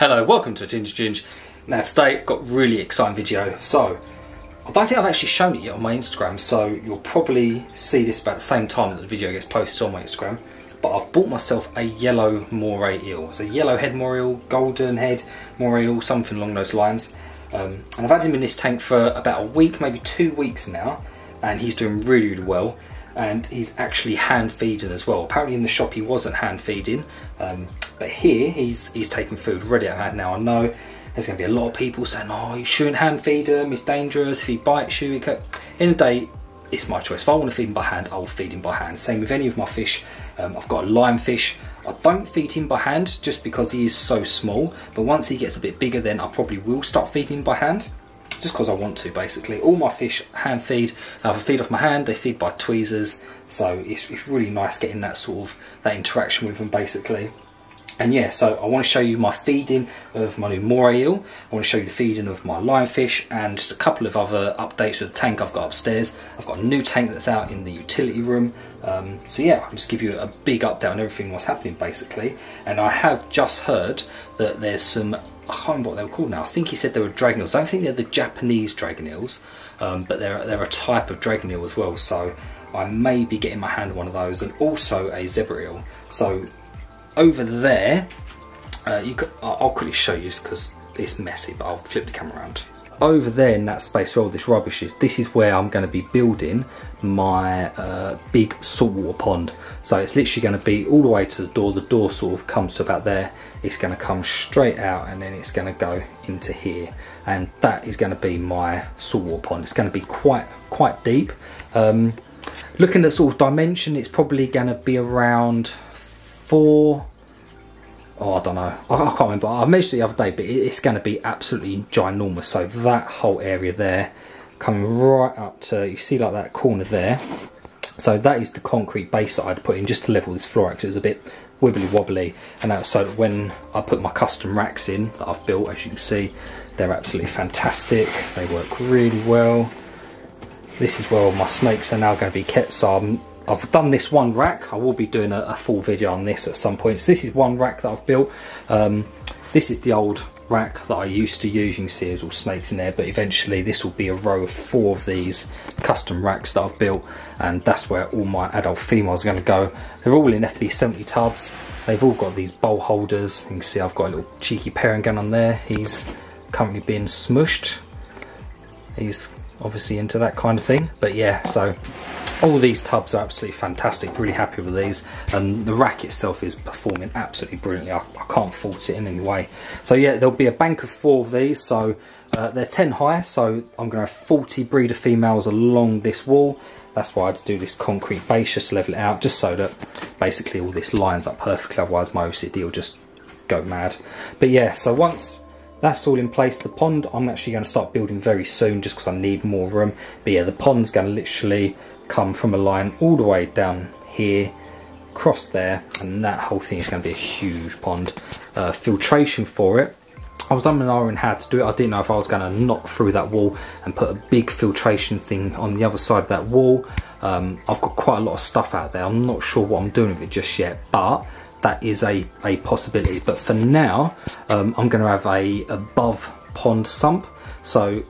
Hello, welcome to A Tinge Of Ginge. Now today I've got a really exciting video. So I don't think I've actually shown it yet on my Instagram, so you'll probably see this about the same time that the video gets posted on my Instagram. But I've bought myself a yellow moray eel. It's a yellow head moray eel, golden head moray eel, something along those lines. And I've had him in this tank for about a week, maybe 2 weeks now, and he's doing really, really well. And he's actually hand feeding as well. Apparently in the shop he wasn't hand feeding, but here he's taking food ready out of hand. Now I know there's going to be a lot of people saying, oh, you shouldn't hand feed him, it's dangerous, if he bites you, okay. In the day, it's my choice. If I want to feed him by hand, I'll feed him by hand. Same with any of my fish. I've got a lionfish. I don't feed him by hand just because he is so small, but once he gets a bit bigger then I probably will start feeding him by hand. Just because I want to, basically. All my fish hand feed. Now if I feed off my hand, they feed by tweezers, so it's really nice getting that sort of that interaction with them, basically. And yeah, so I want to show you my feeding of my new moray eel. I want to show you the feeding of my lionfish and just a couple of other updates with the tank I've got upstairs. I've got a new tank that's out in the utility room. So yeah, I'll just give you a big update on everything what's happening, basically. And I have just heard that there's some, I can't remember what they were called now. I think he said they were dragon eels. I don't think they're the Japanese dragon eels, but they're a type of dragon eel as well. So I may be getting my hand on one of those, and also a zebra eel. So over there, I'll quickly show you because it's messy, but I'll flip the camera around. Over there in that space where all this rubbish is, this is where I'm going to be building my big saltwater pond. So it's literally going to be all the way to the door sort of comes to about there. It's going to come straight out and then it's going to go into here, and that is going to be my saltwater pond. It's going to be quite deep. Looking at sort of dimension, it's probably going to be around four, oh, I don't know, I can't remember. I measured it the other day, but it's going to be absolutely ginormous. So that whole area there, coming right up to, you see like that corner there, so that is the concrete base that I'd put in just to level this floor out, because it was a bit wibbly wobbly, and that was so that when I put my custom racks in that I've built, as you can see, they're absolutely fantastic. They work really well. This is where all my snakes are now going to be kept. So I've done this one rack. I will be doing a full video on this at some point. So this is one rack that I've built. This is the old rack that I used to use. You can see there's all snakes in there, but eventually this will be a row of 4 of these custom racks that I've built, and that's where all my adult females are going to go. They're all in FB-70 tubs. They've all got these bowl holders. You can see I've got a little cheeky pairing gun on there. He's currently being smushed. He's obviously into that kind of thing, but yeah, so all these tubs are absolutely fantastic. Really happy with these, and the rack itself is performing absolutely brilliantly. I can't fault it in any way. So yeah, there'll be a bank of 4 of these. So they're 10 high, so I'm gonna have 40 breeder females along this wall. That's why I had to do this concrete base, just to level it out, just so that basically all this lines up perfectly, otherwise my OCD will just go mad. But yeah, so once that's all in place, the pond I'm actually going to start building very soon, just because I need more room. But yeah, the pond's going to literally come from a line all the way down here, across there, and that whole thing is going to be a huge pond. Filtration for it, I was umming how to do it. I didn't know if I was going to knock through that wall and put a big filtration thing on the other side of that wall. I've got quite a lot of stuff out there. I'm not sure what I'm doing with it just yet, but that is a possibility. But for now, I'm going to have a above pond sump. So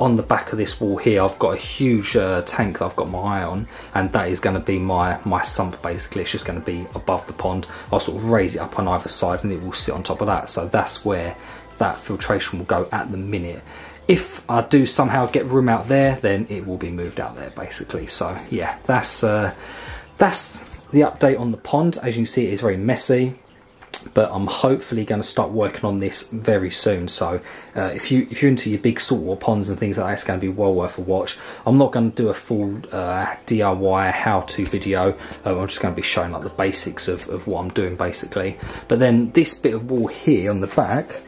on the back of this wall here, I've got a huge tank that I've got my eye on, and that is going to be my sump, basically. It's just going to be above the pond. I'll sort of raise it up on either side and it will sit on top of that. So that's where that filtration will go at the minute. If I do somehow get room out there, then it will be moved out there, basically. So yeah, that's the update on the pond. As you can see, it is very messy, but I'm hopefully going to start working on this very soon. So if you're into your big saltwater ponds and things like that, it's going to be well worth a watch. I'm not going to do a full DIY how-to video. I'm just going to be showing like the basics of what I'm doing, basically. But then this bit of wall here on the back,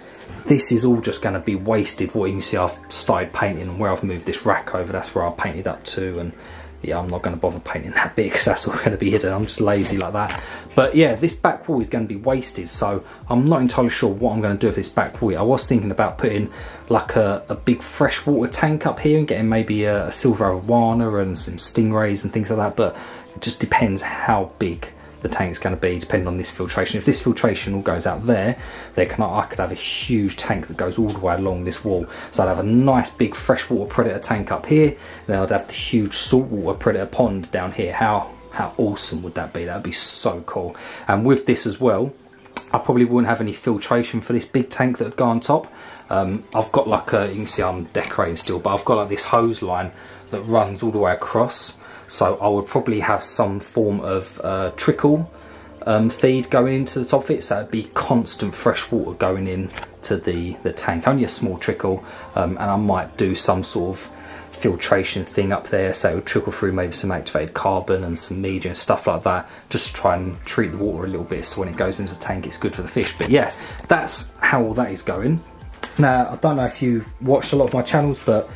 this is all just going to be wasted. What you can see, I've started painting, and where I've moved this rack over, that's where I painted up to. And yeah, I'm not going to bother painting that bit because that's all going to be hidden. I'm just lazy like that. But yeah, this back wall is going to be wasted, so I'm not entirely sure what I'm going to do with this back wall. I was thinking about putting like a big freshwater tank up here and getting maybe a silver arowana and some stingrays and things like that, but it just depends how big the tank's going to be, depending on this filtration. If this filtration all goes out there, then I could have a huge tank that goes all the way along this wall. So I'd have a nice big freshwater predator tank up here, then I'd have the huge saltwater predator pond down here. How awesome would that be? That would be so cool. And with this as well, I probably wouldn't have any filtration for this big tank that would go on top. I've got like a, you can see I'm decorating still, but I've got like this hose line that runs all the way across. So I would probably have some form of trickle feed going into the top of it, so it'd be constant fresh water going in to the tank, only a small trickle, and I might do some sort of filtration thing up there, so it would trickle through maybe some activated carbon and some media and stuff like that, just to try and treat the water a little bit so when it goes into the tank it's good for the fish. But yeah, that's how all that is going. Now, I don't know if you've watched a lot of my channels, but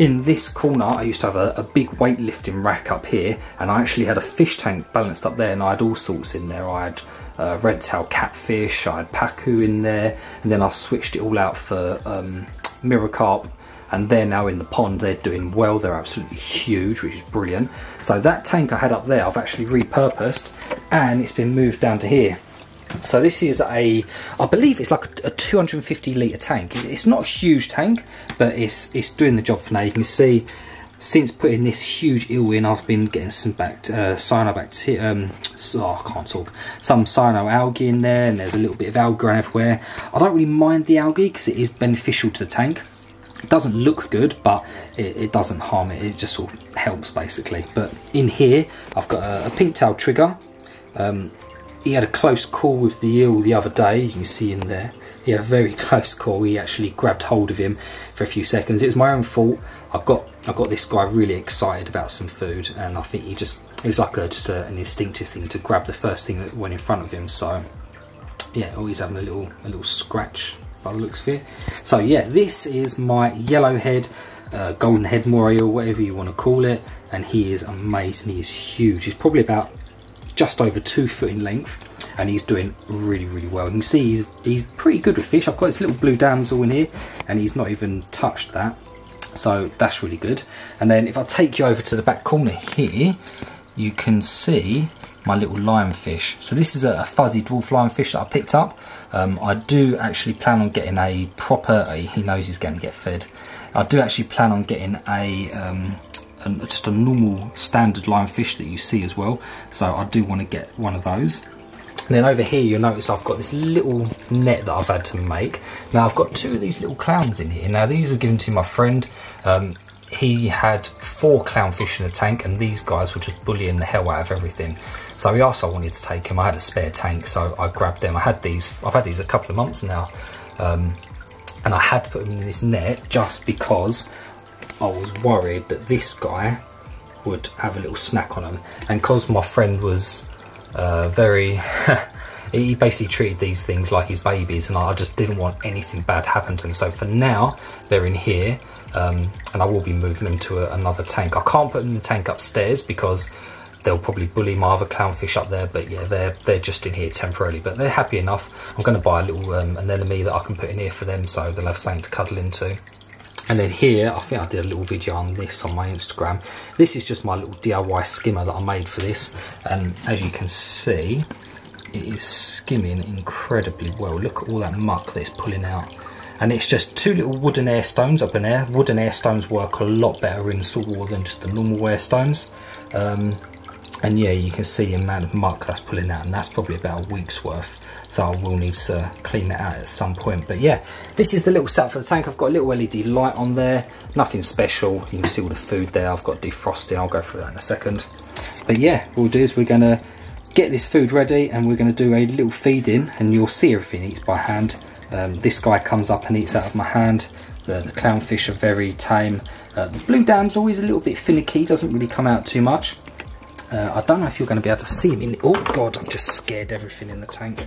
in this corner I used to have a big weightlifting rack up here, and I actually had a fish tank balanced up there, and I had all sorts in there. I had red tail catfish, I had pacu in there, and then I switched it all out for mirror carp, and they're now in the pond. They're doing well, they're absolutely huge, which is brilliant. So that tank I had up there, I've actually repurposed, and it's been moved down to here. So this is a, I believe it's like a 250 litre tank. It's not a huge tank, but it's doing the job for now. You can see, since putting this huge eel in, I've been getting some cyanobacteria, some cyanoalgae in there, and there's a little bit of algae everywhere. I don't really mind the algae because it is beneficial to the tank. It doesn't look good, but it doesn't harm it. It just sort of helps basically. But in here, I've got a pink-tailed trigger. He had a close call with the eel the other day, you can see him there. He had a very close call, he actually grabbed hold of him for a few seconds. It was my own fault. I got this guy really excited about some food, and I think he just, it was like an instinctive thing to grab the first thing that went in front of him. So yeah, oh, he's having a little scratch by the looks of it. So yeah, this is my yellowhead, golden head moray eel, whatever you want to call it, and he is amazing. He is huge. He's probably about just over 2 foot in length, and he's doing really, really well. You can see he's pretty good with fish. I've got this little blue damsel in here, and he's not even touched that, so that's really good. And then if I take you over to the back corner here, you can see my little lionfish. So this is a fuzzy dwarf lionfish that I picked up. I do actually plan on getting a proper, he knows he's going to get fed. I do actually plan on getting just a normal standard lionfish that you see as well, so I do want to get one of those. And then over here you'll notice I've got this little net that I've had to make. Now I've got two of these little clowns in here. Now these are given to my friend. He had 4 clownfish in the tank, and these guys were just bullying the hell out of everything. So he asked if I wanted to take them. I had a spare tank, so I grabbed them. I've had these a couple of months now, and I had to put them in this net just because I was worried that this guy would have a little snack on him. And because my friend was he basically treated these things like his babies, and I just didn't want anything bad to happen to them. So for now, they're in here, and I will be moving them to another tank. I can't put them in the tank upstairs because they'll probably bully my other clownfish up there, but yeah, they're just in here temporarily, but they're happy enough. I'm going to buy a little anemone that I can put in here for them, so they'll have something to cuddle into. And then here, I think I did a little video on this on my Instagram. This is just my little DIY skimmer that I made for this. And as you can see, it is skimming incredibly well. Look at all that muck that it's pulling out. And it's just 2 little wooden air stones up in there. Wooden air stones work a lot better in saltwater than just the normal air stones. And yeah, you can see the amount of muck that's pulling out, and that's probably about a week's worth. So I will need to clean that out at some point. But yeah, this is the little setup for the tank. I've got a little LED light on there, nothing special. You can see all the food there. I've got defrosting, I'll go through that in a second. But yeah, what we'll do is we're gonna get this food ready, and we're gonna do a little feed in, and you'll see everything eats by hand. This guy comes up and eats out of my hand. The clownfish are very tame. The blue dam's always a little bit finicky, doesn't really come out too much. I don't know if you're going to be able to see him in... Oh God, I've just scared everything in the tank.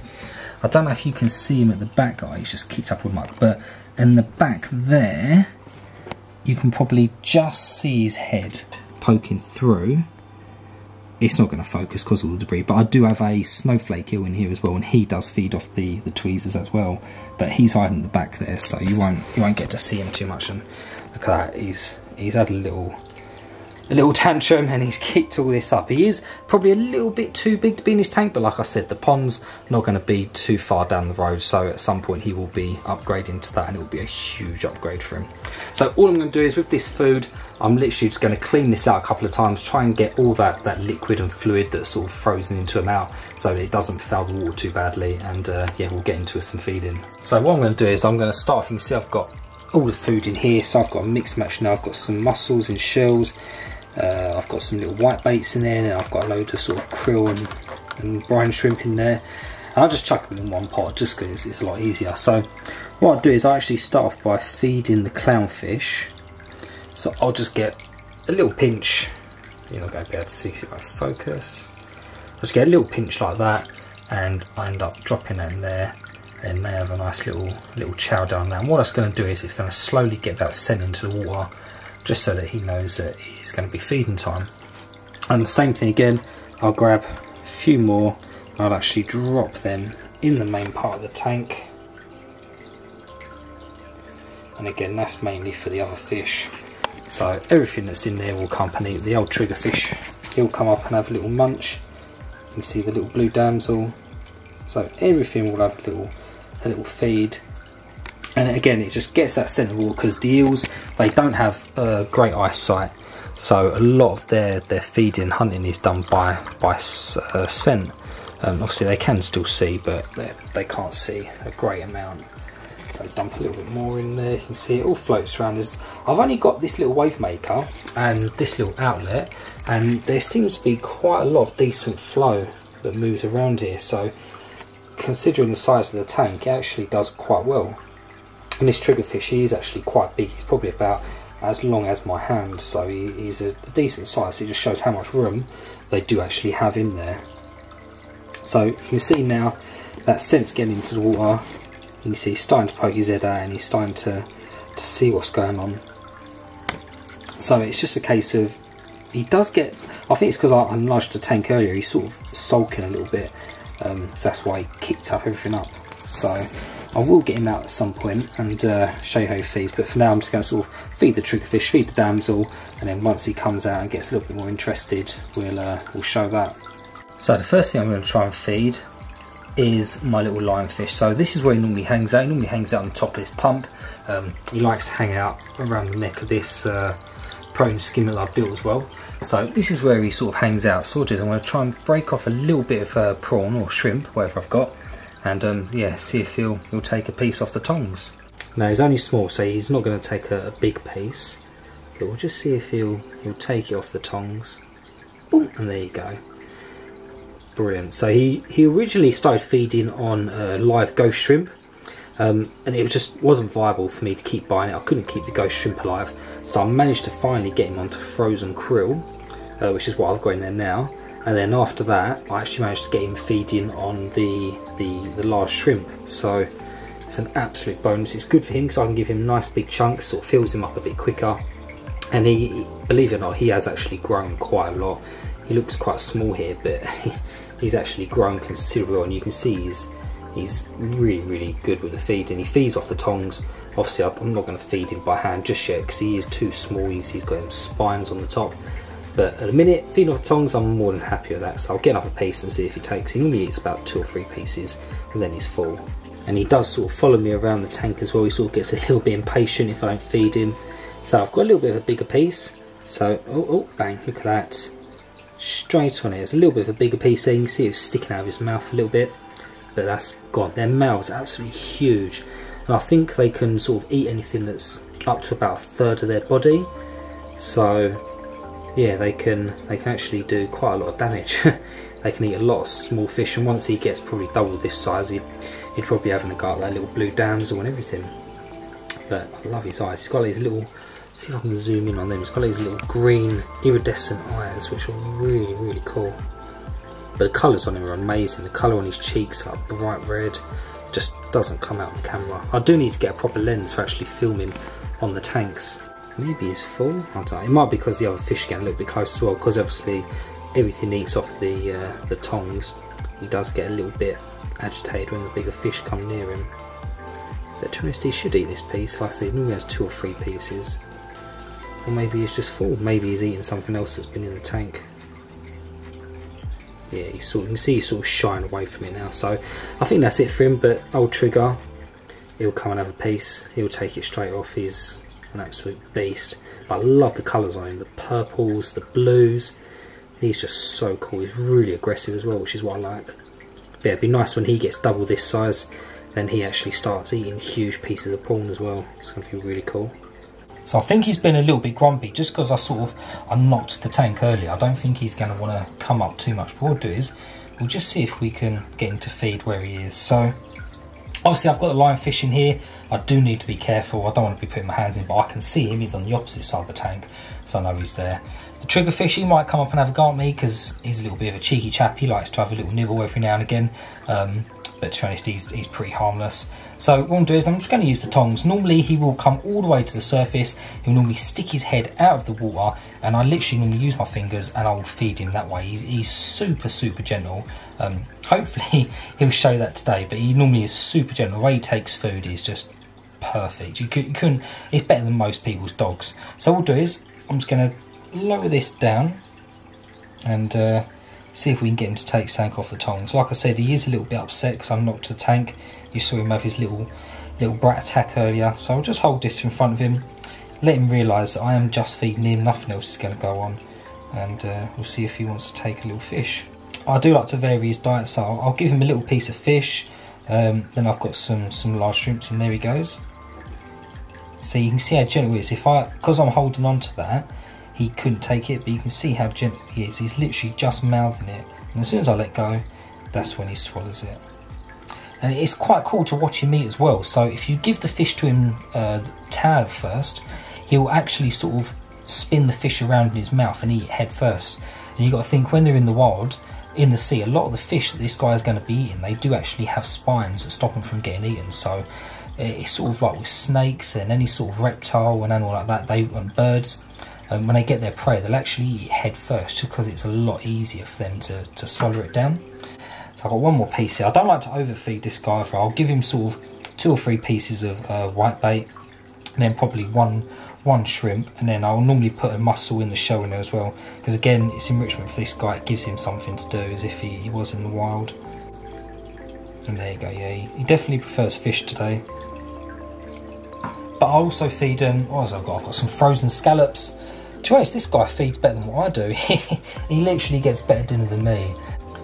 I don't know if you can see him at the back. Oh, he's just kicked up with muck. But in the back there, you can probably just see his head poking through. It's not going to focus because of all the debris. But I do have a snowflake eel in here as well, and he does feed off the tweezers as well. But he's hiding in the back there, so you won't get to see him too much. And look at that, he's had a little... a little tantrum and he's kicked all this up. He is probably a little bit too big to be in his tank, but like I said, the pond's not going to be too far down the road, so at some point he will be upgrading to that and it will be a huge upgrade for him. So all I'm going to do is with this food, I'm literally just going to clean this out a couple of times, try and get all that liquid and fluid that's sort of frozen into them out so that it doesn't foul the water too badly, and yeah, we'll get into some feeding. So what I'm going to do is I'm going to start from, you see I've got all the food in here, so I've got a mixed match now. I've got some mussels and shells, I've got some little white baits in there, and I've got a load of sort of krill and brine shrimp in there, and I'll just chuck them in one pot just because it's a lot easier. So what I'll do is I actually start off by feeding the clownfish, so I'll just get a little pinch. You're not going to be able to see if I focus. I'll just get a little pinch like that, and I end up dropping it in there, and they have a nice little chow down there. And what it's going to do is it's going to slowly get that scent into the water, just so that he knows that it's going to be feeding time. And the same thing again, I'll grab a few more, and I'll actually drop them in the main part of the tank. And again, that's mainly for the other fish. So everything that's in there will accompany the old trigger fish. He'll come up and have a little munch. You can see the little blue damsel. So everything will have a little feed, and again it just gets that scent of water, because the eels, they don't have great eyesight, so a lot of their feeding, hunting is done by scent. Obviously they can still see, but they can't see a great amount. So dump a little bit more in there. You can see it all floats around. I've only got this little wave maker and this little outlet, and there seems to be quite a lot of decent flow that moves around here, so considering the size of the tank, it actually does quite well. And this triggerfish, he is actually quite big. He's probably about as long as my hand, so he's a decent size. It just shows how much room they do actually have in there. So you can see now that scent's getting into the water. You can see he's starting to poke his head out, and he's starting to see what's going on. So it's just a case of, he does get, I think it's because I nudged the tank earlier, he's sort of sulking a little bit. So that's why he kicked up everything up. So I will get him out at some point and show you how he feeds, but for now I'm just going to sort of feed the triggerfish, feed the damsel, and then once he comes out and gets a little bit more interested, we'll show that. So the first thing I'm going to try and feed is my little lionfish. So this is where he normally hangs out. He normally hangs out on the top of this pump. He likes to hang out around the neck of this prone skimmer that I built as well. So this is where he sort of hangs out. So I'm going to try and break off a little bit of prawn or shrimp, whatever I've got, and yeah, see if he'll take a piece off the tongs. Now he's only small, so he's not going to take a big piece, but we'll just see if he'll take it off the tongs. Boom, and there you go. Brilliant. So he originally started feeding on live ghost shrimp, and it just wasn't viable for me to keep buying it. I couldn't keep the ghost shrimp alive, so I managed to finally get him onto frozen krill, which is what I've got in there now. And then after that, I actually managed to get him feeding on the large shrimp. So it's an absolute bonus. It's good for him because I can give him nice big chunks, sort of fills him up a bit quicker. And he, believe it or not, he has actually grown quite a lot. He looks quite small here, but he's actually grown considerably, and you can see he's really, really good with the feed, and he feeds off the tongs. Obviously, I'm not going to feed him by hand just yet because he is too small. He's got his spines on the top. But at a minute, feeding off the tongs, I'm more than happy with that. So I'll get up a piece and see if he takes. He normally eats about 2 or 3 pieces, and then he's full. And he does sort of follow me around the tank as well. He sort of gets a little bit impatient if I don't feed him. So I've got a little bit of a bigger piece. So, oh, bang, look at that. Straight on it. It's a little bit of a bigger piece there. You can see it's sticking out of his mouth a little bit. But that's gone. Their mouth's absolutely huge, and I think they can sort of eat anything that's up to about 1/3 of their body. So yeah, they can actually do quite a lot of damage. They can eat a lot of small fish, and once he gets probably double this size, he'd probably having a go at that little blue damsel and everything. But I love his eyes. He's got these little, see if I can zoom in on them, he's got these little green iridescent eyes, which are really, really cool. But the colours on him are amazing. The colour on his cheeks are bright red. Just doesn't come out on camera. I do need to get a proper lens for actually filming on the tanks. Maybe he's full. I don't know. It might be because the other fish are getting a little bit close as well. Because obviously everything eats off the tongs. He does get a little bit agitated when the bigger fish come near him. But to be honest, he should eat this piece. Like I said, he normally has 2 or 3 pieces. Or maybe he's just full. Maybe he's eating something else that's been in the tank. Yeah, he's sort of, you can see he's sort of shying away from it now. So I think that's it for him. But old Trigger, he'll come and have a piece. He'll take it straight off. He's an absolute beast. I love the colours on him. The purples, the blues. He's just so cool. He's really aggressive as well, which is what I like. But yeah, it'd be nice when he gets double this size. Then he actually starts eating huge pieces of prawn as well. It's going to be really cool. So I think he's been a little bit grumpy just because I knocked the tank earlier. I don't think he's going to want to come up too much. But what we'll do is we'll just see if we can get him to feed where he is. So obviously I've got the lionfish in here. I do need to be careful. I don't want to be putting my hands in, but I can see him. He's on the opposite side of the tank, so I know he's there. The triggerfish, he might come up and have a go at me because he's a little bit of a cheeky chap. He likes to have a little nibble every now and again. But to be honest, he's pretty harmless. So what I'm doing is I'm just going to use the tongs. Normally he will come all the way to the surface. He'll normally stick his head out of the water, and I literally normally use my fingers and I will feed him that way. He's super gentle. Hopefully he'll show that today, but he normally is super gentle. The way he takes food is just perfect. You couldn't, it's better than most people's dogs. So what I'll do is I'm just going to lower this down and see if we can get him to take something off the tongs. Like I said, he is a little bit upset because I'm knocked to the tank. You saw him have his little brat attack earlier. So I'll just hold this in front of him, let him realise that I am just feeding him, nothing else is going to go on, and we'll see if he wants to take a little fish. I do like to vary his diet, so I'll give him a little piece of fish, then I've got some large shrimps, and there he goes. So you can see how gentle he is. Because I'm holding on to that, he couldn't take it, but you can see how gentle he is. He's literally just mouthing it, and as soon as I let go, that's when he swallows it. And it's quite cool to watch him eat as well. So if you give the fish to him tail first, he'll actually sort of spin the fish around in his mouth and eat it head first. And you've got to think, when they're in the wild, in the sea, a lot of the fish that this guy is going to be eating, they do actually have spines that stop them from getting eaten. So it's sort of like with snakes and any sort of reptile and animal like that, and birds, when they get their prey, they'll actually eat it head first just because it's a lot easier for them to swallow it down. So I've got one more piece here. I don't like to overfeed this guy. I'll give him sort of 2 or 3 pieces of whitebait, and then probably one shrimp, and then I'll normally put a mussel in the shell in there as well, because again, it's enrichment for this guy. It gives him something to do, as if he was in the wild. And there you go. Yeah, he definitely prefers fish today. But I also feed him, I've got some frozen scallops. To be honest, this guy feeds better than what I do. He literally gets better dinner than me.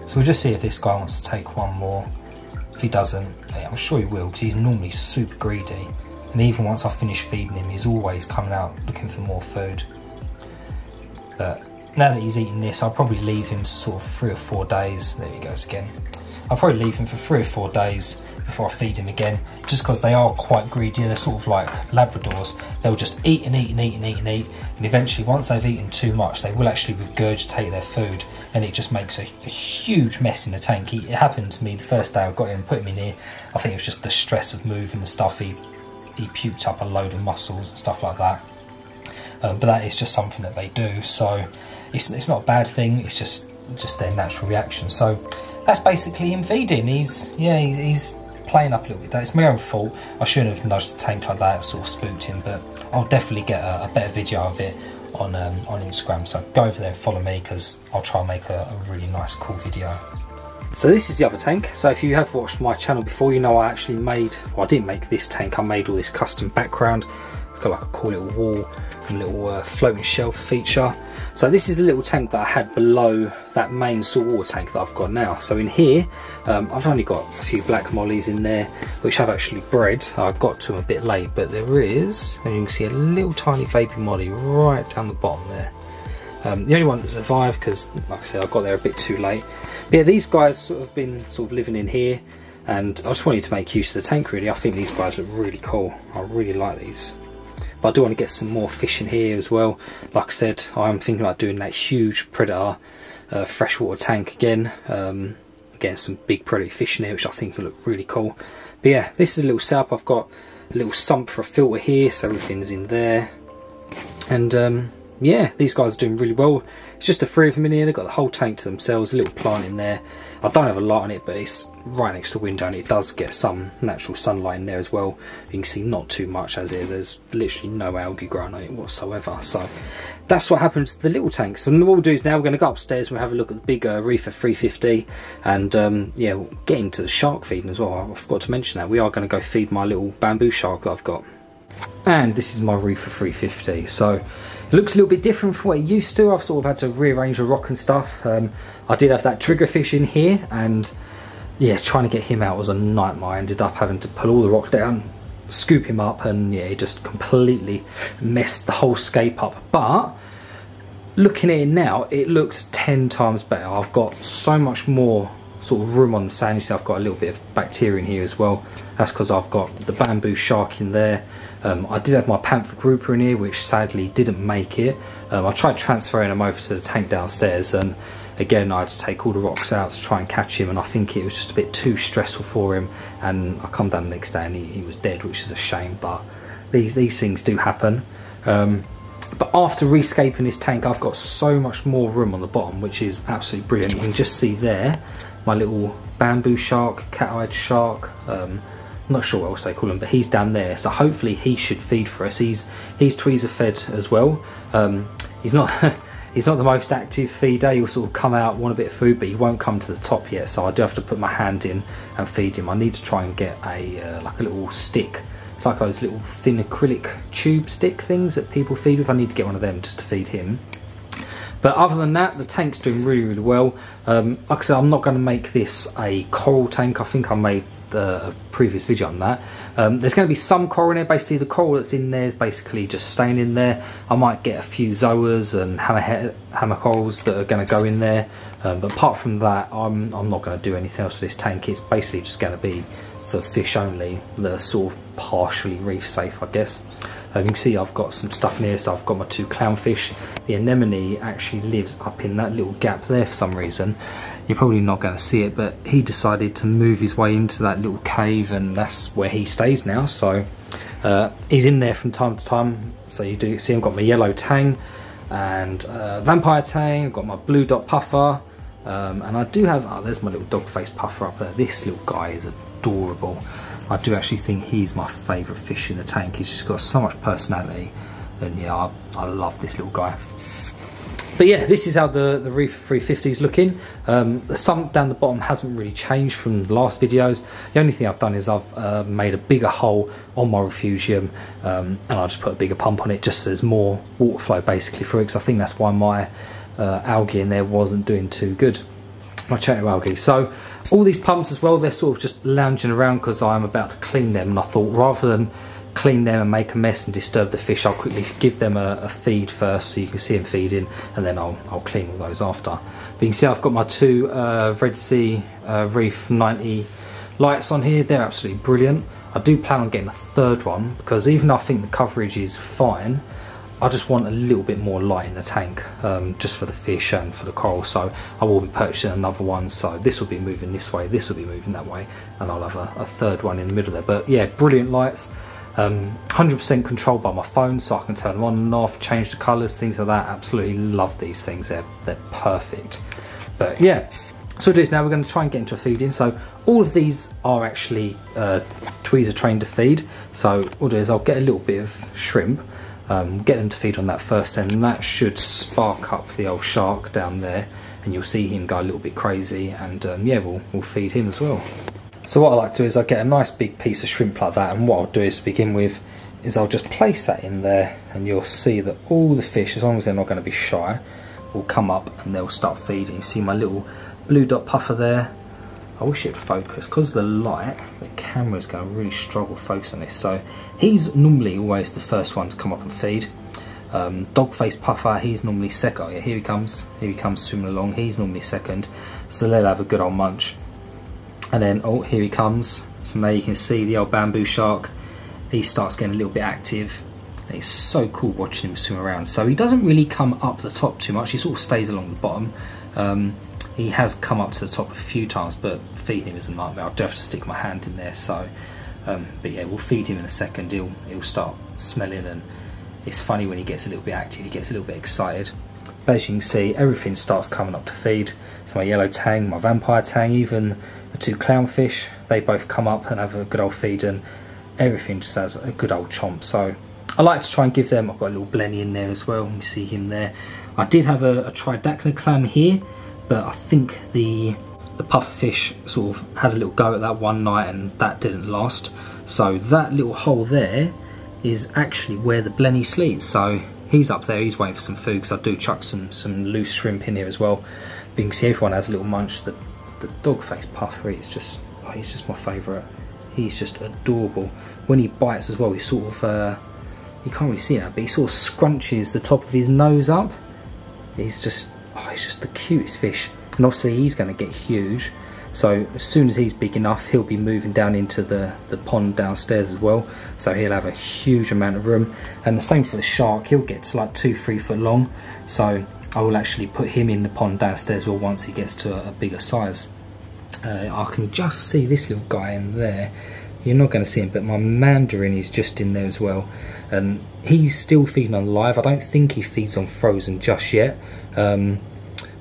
So we'll just see if this guy wants to take one more. If he doesn't, I'm sure he will, because he's normally super greedy. And even once I finish feeding him, he's always coming out looking for more food. But now that he's eaten this, I'll probably leave him sort of 3 or 4 days. There he goes again. I'll probably leave him for 3 or 4 days before I feed him again, just because they are quite greedy. They're sort of like Labradors. They'll just eat and eat and eat and eat and eat, and eventually, once they've eaten too much, they will actually regurgitate their food, and it just makes a huge mess in the tank. It happened to me the first day I got him, put him in here. I think it was just the stress of moving and stuff. He puked up a load of mussels and stuff like that. But that is just something that they do, so it's not a bad thing. It's just their natural reaction. So that's basically him feeding. He's playing up a little bit. It's my own fault. I shouldn't have nudged the tank like that. It sort of spooked him, but I'll definitely get a better video of it on Instagram. So go over there and follow me, because I'll try and make a really nice, cool video. So this is the other tank. So if you have watched my channel before, you know I actually made, well, I didn't make this tank. I made all this custom background. It's got like a cool little wall and little floating shelf feature. So this is the little tank that I had below that main saltwater tank that I've got now. So in here, I've only got a few black mollies in there, which I've actually bred. I got to them a bit late, but there is, and you can see a little tiny baby molly right down the bottom there. The only one that survived, because like I said, I got there a bit too late. But yeah, these guys sort of been living in here, and I just wanted to make use of the tank really. I think these guys look really cool. I really like these. But I do want to get some more fish in here as well. Like I said, I'm thinking about doing that huge predator freshwater tank again. Getting some big predator fish in here, which I think will look really cool. But yeah, this is a little setup. I've got a little sump for a filter here, so everything's in there. And yeah, these guys are doing really well. It's just the three of them in here. They've got the whole tank to themselves, a little plant in there. I don't have a light on it, but it's right next to the window and it does get some natural sunlight in there as well. You can see not too much as it, there's literally no algae growing on it whatsoever. So that's what happened to the little tanks. So what we'll do is now we're going to go upstairs and we'll have a look at the big Reefer 350 and yeah, we'll get into the shark feeding as well. I forgot to mention that. We are going to go feed my little bamboo shark that I've got. And this is my Reefer 350, so it looks a little bit different from what it used to. I've sort of had to rearrange the rock and stuff. I did have that triggerfish in here, and yeah, trying to get him out was a nightmare. I ended up having to pull all the rocks down, scoop him up, and yeah, it just completely messed the whole scape up. But looking at it now, it looks 10 times better. I've got so much more sort of room on the sand. You see I've got a little bit of bacteria in here as well. That's because I've got the bamboo shark in there. I did have my panther grouper in here, which sadly didn't make it. I tried transferring them over to the tank downstairs, and again I had to take all the rocks out to try and catch him, and I think it was just a bit too stressful for him, and I come down the next day and he was dead, which is a shame, but these things do happen. But after rescaping this tank, I've got so much more room on the bottom, which is absolutely brilliant. You can just see there my little bamboo shark, cat-eyed shark, not sure what else they call him, but he's down there, so hopefully he should feed for us. He's tweezer fed as well. He's not the most active feeder. He'll sort of come out, want a bit of food, but he won't come to the top yet, so I do have to put my hand in and feed him. I need to try and get a like a little stick. It's like those little thin acrylic tube stick things that people feed with. I need to get one of them just to feed him. But other than that, the tank's doing really, really well. Like I said, I'm not going to make this a coral tank. I think I made a previous video on that. There's going to be some coral in there. Basically, the coral that's in there is basically just staying in there. I might get a few zoas and hammer corals that are going to go in there. But apart from that, I'm not going to do anything else with this tank. It's basically just going to be for fish only, that are sort of partially reef safe, I guess. You can see I've got some stuff in here, so I've got my two clownfish. The anemone actually lives up in that little gap there for some reason. You're probably not going to see it, but he decided to move his way into that little cave, and that's where he stays now. So he's in there from time to time. So you do see I've got my yellow tang and vampire tang. I've got my blue dot puffer, and I do have, oh, there's my little dog face puffer up there. This little guy is adorable. I do actually think he's my favourite fish in the tank. He's just got so much personality, and yeah, I love this little guy. But yeah, this is how the Reefer 350 is looking. The sump down the bottom hasn't really changed from the last videos. The only thing I've done is I've made a bigger hole on my refugium, and I just put a bigger pump on it just so there's more water flow basically through it, because I think that's why my algae in there wasn't doing too good. My chato algae. So all these pumps as well, they're sort of just lounging around because I'm about to clean them, and I thought rather than clean them and make a mess and disturb the fish, I'll quickly give them a feed first so you can see them feeding, and then I'll clean all those after. But you can see I've got my two Red Sea Reef 90 lights on here. They're absolutely brilliant. I do plan on getting a third one because even though I think the coverage is fine, I just want a little bit more light in the tank, just for the fish and for the coral, so I will be purchasing another one. So this will be moving this way, this will be moving that way, and I'll have a third one in the middle there. But yeah, brilliant lights, 100% controlled by my phone, so I can turn them on and off, change the colours, things like that. Absolutely love these things, they're perfect. But yeah, so what we'll do is now we're going to try and get into a feeding. So all of these are actually tweezer trained to feed, so what I'll do is I'll get a little bit of shrimp, get them to feed on that first, and that should spark up the old shark down there, and you'll see him go a little bit crazy, and yeah, we'll feed him as well. So what I like to do is I get a nice big piece of shrimp like that, and what I'll do is to begin with is I'll just place that in there, and you'll see that all the fish, as long as they're not going to be shy, will come up and they'll start feeding. You see my little blue dot puffer there. I wish it'd focus, because of the light, the camera's going to really struggle focusing on this. So he's normally always the first one to come up and feed. Dogface puffer, he's normally second. Oh yeah, here he comes. Here he comes swimming along. He's normally second. So they'll have a good old munch. And then, oh, here he comes. So now you can see the old bamboo shark. He starts getting a little bit active. And it's so cool watching him swim around. So he doesn't really come up the top too much. He sort of stays along the bottom. He has come up to the top a few times, but feeding him is a nightmare. I do have to stick my hand in there, so but yeah, we'll feed him in a second. He'll start smelling, and It's funny when he gets a little bit active, he gets a little bit excited. But as you can see, everything starts coming up to feed. So my yellow tang, my vampire tang, even the two clownfish, they both come up and have a good old feed, and everything just has a good old chomp. So I like to try and give them, I've got a little blenny in there as well, you see him there. I did have a tridacna clam here, but I think the pufferfish sort of had a little go at that one night and that didn't last. So that little hole there is actually where the blenny sleeps. So he's up there, he's waiting for some food, because I do chuck some loose shrimp in here as well. But you can see everyone has a little munch. The dog-faced puffer, he's just my favourite. He's just adorable. When he bites as well, he sort of, you can't really see that, but he sort of scrunches the top of his nose up. He's just the cutest fish. And obviously he's going to get huge. So as soon as he's big enough, he'll be moving down into the pond downstairs as well. So he'll have a huge amount of room. And the same for the shark, he'll get to like 2-3 foot long. So I will actually put him in the pond downstairs well once he gets to a bigger size. I can just see this little guy in there. You're not going to see him, but my mandarin is just in there as well. And he's still feeding on live. I don't think he feeds on frozen just yet.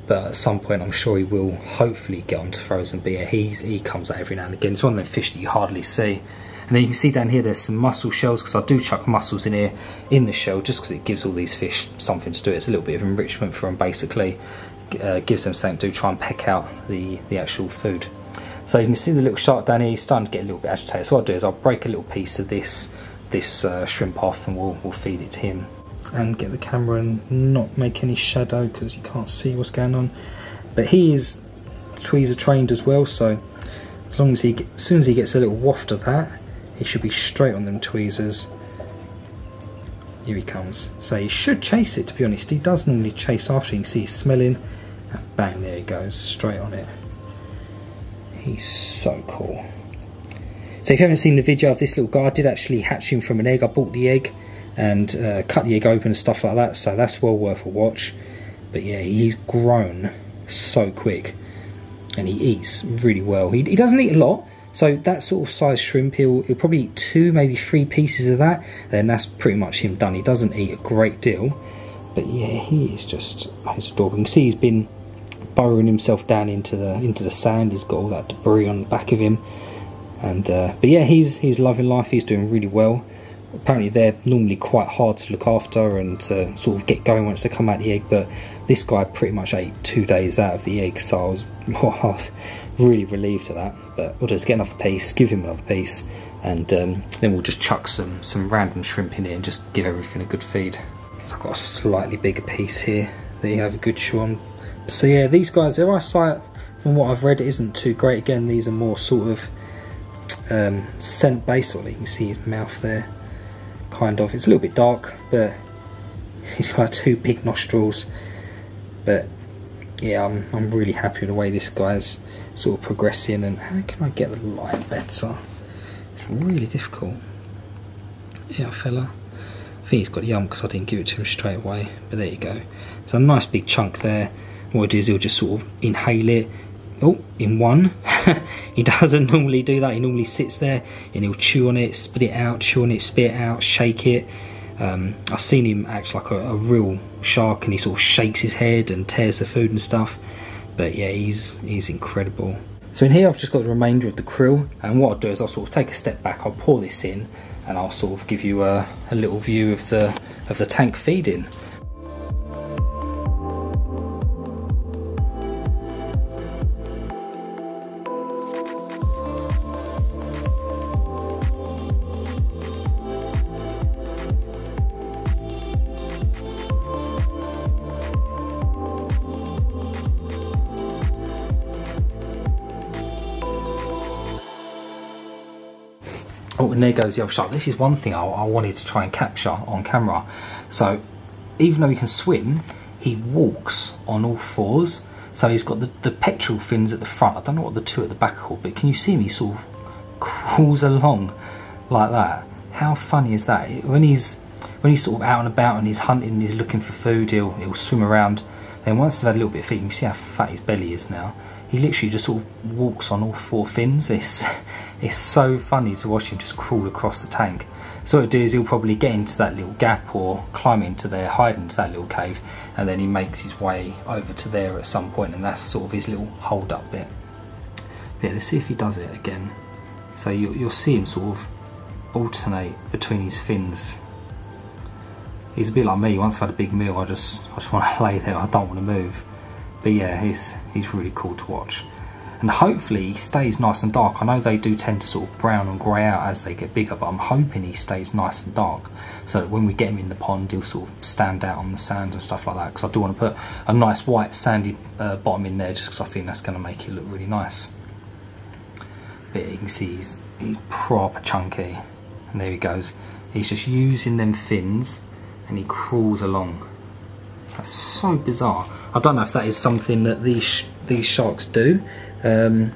But at some point I'm sure he will hopefully get onto frozen, but yeah, he comes out every now and again. It's one of those fish that you hardly see. And then you can see down here there's some mussel shells, because I do chuck mussels in here in the shell just because it gives all these fish something to do. It's a little bit of enrichment for them basically. Gives them something to do, try and peck out the actual food. So you can see the little shark down here, he's starting to get a little bit agitated. So what I'll do is I'll break a little piece of this shrimp off, and we'll feed it to him. And get the camera and not make any shadow because you can't see what's going on. But he is tweezer trained as well, so as soon as he gets a little waft of that, he should be straight on them tweezers. Here he comes. So he should chase it, to be honest. He does normally chase after. You can see he's smelling, and bang, there he goes, straight on it. He's so cool. So if you haven't seen the video of this little guy, I did actually hatch him from an egg. I bought the egg and cut the egg open and stuff like that, so that's well worth a watch. But yeah, he's grown so quick, and he eats really well. He doesn't eat a lot, so that sort of size shrimp, he'll probably eat 2, maybe 3 pieces of that, and then that's pretty much him done. He doesn't eat a great deal, but yeah, he is just, he's adorable. You can see he's been burrowing himself down into the sand. He's got all that debris on the back of him, and but yeah, he's loving life. He's doing really well. Apparently they're normally quite hard to look after and to sort of get going once they come out the egg, but this guy pretty much ate 2 days out of the egg, so I was really relieved at that. But we'll just get another piece, give him another piece, and then we'll just chuck some random shrimp in it and just give everything a good feed. So I've got a slightly bigger piece here that you have a good chew on. So yeah, these guys, their eyesight, from what I've read, isn't too great. Again, these are more sort of scent based. You can see his mouth there. Kind of, it's a little bit dark, but he's got 2 big nostrils. But yeah, I'm really happy with the way this guy's sort of progressing. And how can I get the light better? It's really difficult. Yeah, fella, I think he's got yum because I didn't give it to him straight away, but there you go. So a nice big chunk there. What I do is he'll just sort of inhale it. Oh, in one. He doesn't normally do that. He normally sits there and he'll chew on it, spit it out, chew on it, spit it out, shake it. I've seen him act like a real shark, and he sort of shakes his head and tears the food and stuff. But yeah, he's incredible. So in here I've just got the remainder of the krill, and what I'll do is I'll sort of take a step back, I'll pour this in, and I'll sort of give you a little view of the tank feeding. Oh, and there goes the old shark. This is one thing I wanted to try and capture on camera. So even though he can swim, he walks on all fours. So he's got the pectoral fins at the front. I don't know what the 2 at the back are called, but can you see him? He sort of crawls along like that. How funny is that? When he's sort of out and about and he's hunting, he's looking for food, he'll swim around. Then once he's had a little bit of feed, you can see how fat his belly is now. he literally just sort of walks on all four fins. It's so funny to watch him just crawl across the tank. So what he'll do is he'll probably get into that little gap or climb into there, hide into that little cave, and then he makes his way over to there at some point, and that's sort of his little hold up bit. But yeah, let's see if he does it again. So you'll see him sort of alternate between his fins. He's a bit like me. Once I've had a big meal, I just want to lay there, I don't want to move. But yeah, he's really cool to watch. And hopefully he stays nice and dark. I know they do tend to sort of brown and grey out as they get bigger, but I'm hoping he stays nice and dark, so that when we get him in the pond, he'll sort of stand out on the sand and stuff like that, because I do want to put a nice white sandy bottom in there, just because I think that's going to make it look really nice. But you can see he's proper chunky. And there he goes. He's just using them fins, and he crawls along. That's so bizarre. I don't know if that is something that these sharks do, but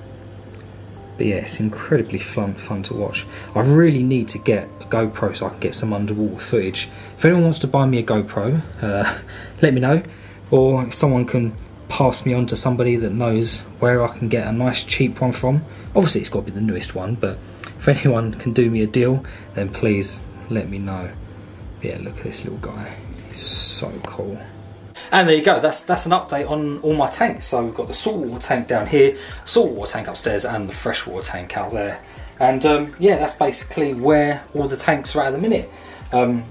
yeah, it's incredibly fun to watch. I really need to get a GoPro so I can get some underwater footage. If anyone wants to buy me a GoPro, let me know, or if someone can pass me on to somebody that knows where I can get a nice cheap one from. Obviously it's got to be the newest one, but if anyone can do me a deal, then please let me know. But yeah, look at this little guy, he's so cool. And there you go, that's an update on all my tanks. So we've got the saltwater tank down here, saltwater tank upstairs, and the freshwater tank out there. And yeah, that's basically where all the tanks are at the minute. I'm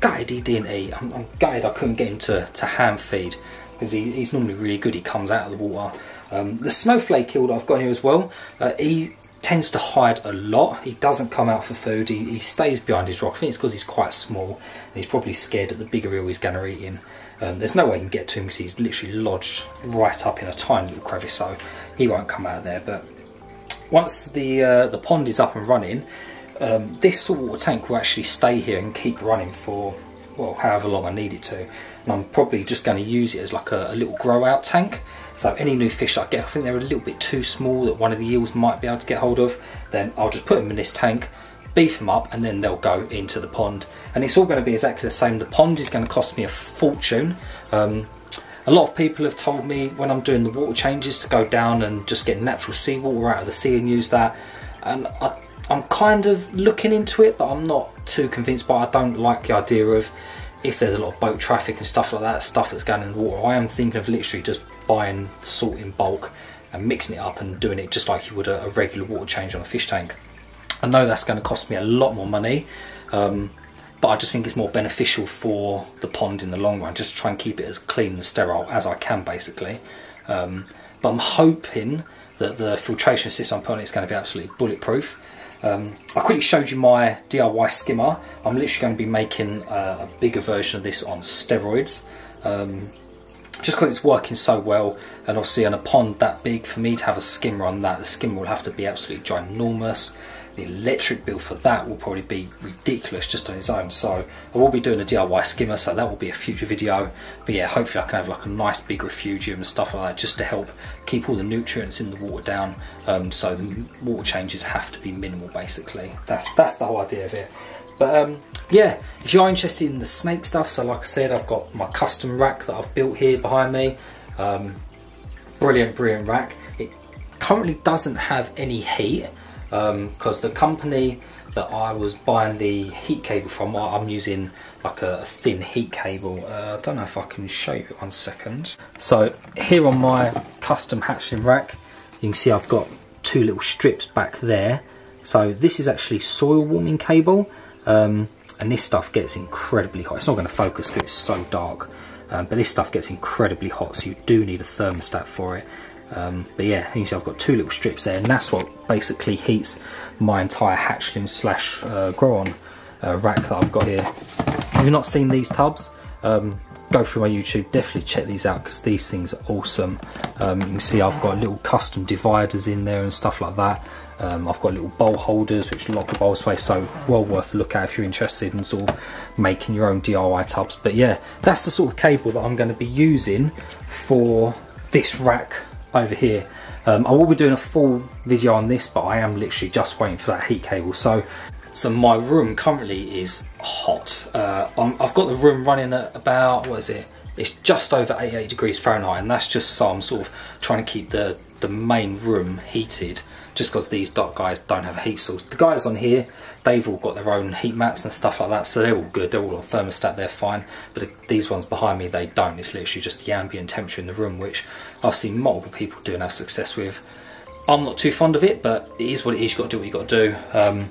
gutted he didn't eat. I'm gutted I couldn't get him to ham feed, because he's normally really good, he comes out of the water. The snowflake eel that I've got here as well, he tends to hide a lot. He doesn't come out for food, he stays behind his rock. I think it's because he's quite small, and he's probably scared that the bigger eel is going to eat him. There's no way you can get to him because he's literally lodged right up in a tiny little crevice, so he won't come out of there. But once the pond is up and running, this saltwater tank will actually stay here and keep running for, well, however long I need it to. And I'm probably just going to use it as like a little grow out tank. So any new fish I get, I think they're a little bit too small that one of the eels might be able to get hold of, then I'll just put them in this tank, beef them up, and then they'll go into the pond. And it's all going to be exactly the same. The pond is going to cost me a fortune. A lot of people have told me when I'm doing the water changes to go down and just get natural seawater out of the sea and use that. And I'm kind of looking into it, but I'm not too convinced by it. I don't like the idea of, if there's a lot of boat traffic and stuff like that, stuff that's going in the water, I am thinking of literally just buying salt in bulk and mixing it up and doing it just like you would a regular water change on a fish tank. I know that's going to cost me a lot more money, but I just think it's more beneficial for the pond in the long run, just try and keep it as clean and sterile as I can, basically. But I'm hoping that the filtration system I'm putting on it is going to be absolutely bulletproof. I quickly showed you my DIY skimmer. I'm literally going to be making a bigger version of this on steroids, just because it's working so well. And obviously on a pond that big, for me to have a skimmer on that, the skimmer will have to be absolutely ginormous. The electric bill for that will probably be ridiculous just on its own, so I will be doing a DIY skimmer, so that will be a future video. But yeah, hopefully I can have like a nice big refugium and stuff like that, just to help keep all the nutrients in the water down, so the water changes have to be minimal, basically. That's the whole idea of it. But yeah, if you are interested in the snake stuff, so like I said, I've got my custom rack that I've built here behind me. Brilliant rack. It currently doesn't have any heat, because the company that I was buying the heat cable from, I'm using like a thin heat cable. I don't know if I can show you, one second. So here on my custom hatchling rack, you can see I've got two little strips back there. So this is actually soil warming cable, and this stuff gets incredibly hot. It's not going to focus because it's so dark, but this stuff gets incredibly hot, so you do need a thermostat for it. But yeah, you see I've got two little strips there, and that's what basically heats my entire hatchling slash grow-on rack that I've got here. If you've not seen these tubs, go through my YouTube, definitely check these out, because these things are awesome. You can see I've got little custom dividers in there and stuff like that. I've got little bowl holders which lock the bowls away, so well worth a look at if you're interested in sort of making your own DIY tubs. But yeah, that's the sort of cable that I'm going to be using for this rack over here. I will be doing a full video on this, but I am literally just waiting for that heat cable. So my room currently is hot. I've got the room running at about, what is it, it's just over 88 degrees Fahrenheit, and that's just so I'm sort of trying to keep the main room heated, just because these dark guys don't have a heat source. The guys on here, they've all got their own heat mats and stuff like that, so they're all good, they're all on thermostat, they're fine. But these ones behind me, they don't. It's literally just the ambient temperature in the room, which I've seen multiple people do and have success with. I'm not too fond of it, but it is what it is. You've got to do what you've got to do.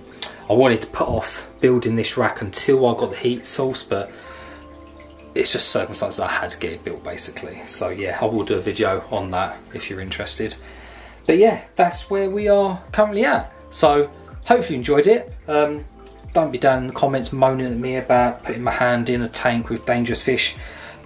I wanted to put off building this rack until I got the heat source, but it's just circumstances I had to get it built, basically. So yeah, I will do a video on that if you're interested. But yeah, that's where we are currently at. So hopefully you enjoyed it. Don't be down in the comments moaning at me about putting my hand in a tank with dangerous fish.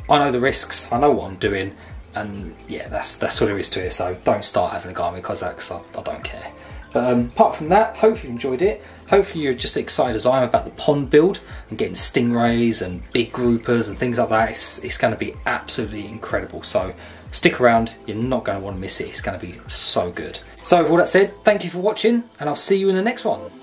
I know the risks, I know what I'm doing, and yeah, that's all there is to it. So don't start having a go at me, because I don't care. But apart from that, hopefully you enjoyed it. Hopefully you're just excited as I am about the pond build and getting stingrays and big groupers and things like that. It's going to be absolutely incredible. So stick around, you're not going to want to miss it. It's going to be so good. So with all that said, thank you for watching, and I'll see you in the next one.